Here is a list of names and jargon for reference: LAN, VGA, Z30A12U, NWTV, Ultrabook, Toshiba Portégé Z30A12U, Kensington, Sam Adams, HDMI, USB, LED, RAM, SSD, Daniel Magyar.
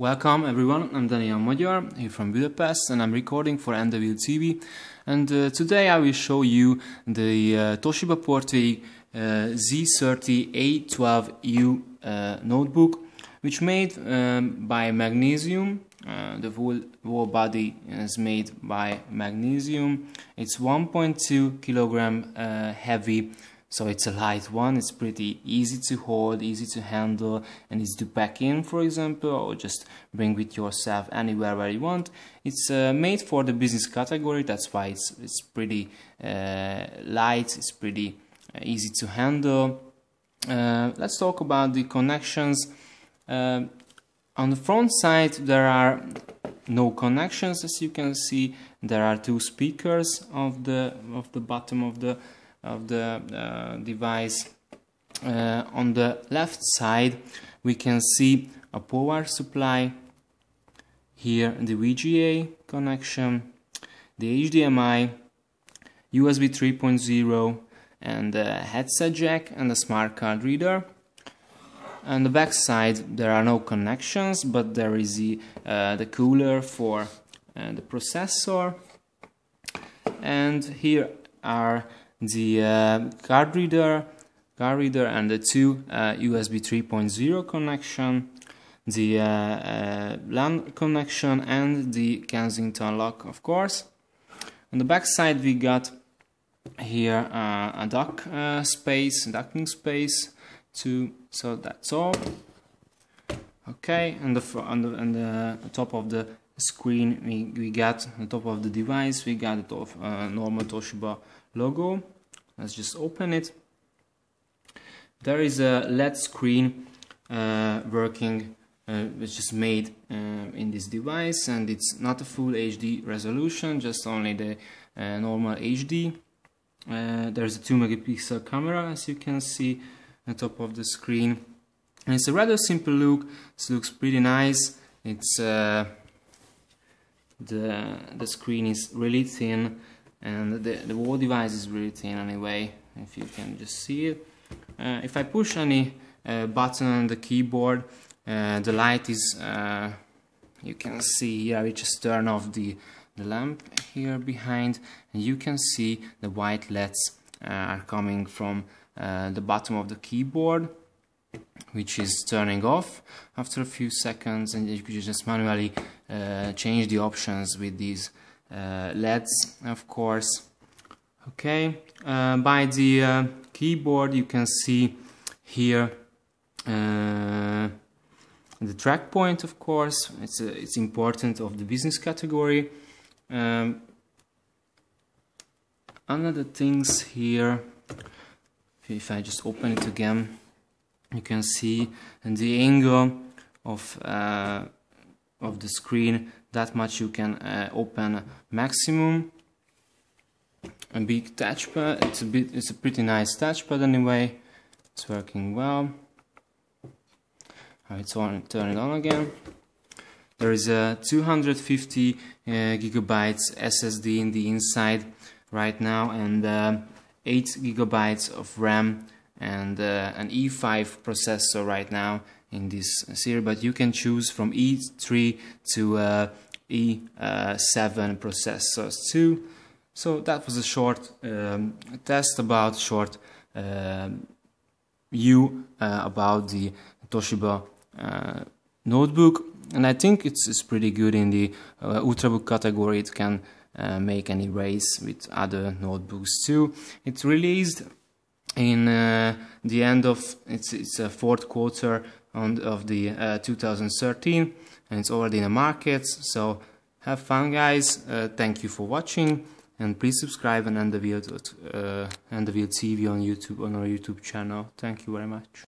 Welcome everyone, I'm Daniel Magyar here from Budapest and I'm recording for NWTV, and today I will show you the Toshiba Portégé Z30A12U notebook, which made by magnesium. The whole body is made by magnesium. It's 1.2 kilogram heavy, so it's a light one. It's pretty easy to hold, easy to handle, and easy to pack in, for example, or just bring with yourself anywhere where you want. It's made for the business category, that's why it's pretty light, it's pretty easy to handle. Let's talk about the connections. On the front side there are no connections, as you can see. There are two speakers of the bottom of the device. On the left side we can see a power supply, here the VGA connection, the HDMI, USB 3.0, and a headset jack and a smart card reader. On the back side there are no connections, but there is the cooler for the processor, and here are the card reader and the two USB 3.0 connection, the LAN connection, and the Kensington lock, of course. On the back side we got here a docking space to, so that's all. Okay, and on the top of the screen we got, on top of the device we got it off normal Toshiba logo. Let's just open it. There is a LED screen working, which is made in this device, and it's not a full HD resolution, just only the normal HD. There's a 2 megapixel camera, as you can see on top of the screen, and it's a rather simple look. It looks pretty nice. It's the screen is really thin, and the whole device is really thin anyway, if you can just see it. If I push any button on the keyboard, the light is, you can see here, we just turn off the lamp here behind, and you can see the white LEDs are coming from the bottom of the keyboard, which is turning off after a few seconds, and you can just manually change the options with these LEDs, of course. Okay, by the keyboard you can see here the track point, of course. It's important of the business category. Another things here, if I just open it again, you can see the angle of the screen, that much you can open maximum. A big touchpad, it's a pretty nice touchpad anyway, it's working well. It's on, turn it on again. There is a 250 gigabytes SSD in the inside right now, and 8 gigabytes of RAM, and an E5 processor right now in this series, but you can choose from E3 to E7 processors too. So that was a short test about about the Toshiba notebook, and I think it's pretty good in the ultrabook category. It can make any race with other notebooks too. It's released in the end of it's fourth quarter of the 2013, and it's already in the market. So have fun, guys. Thank you for watching, and please subscribe and NWTV on YouTube, on our YouTube channel. Thank you very much.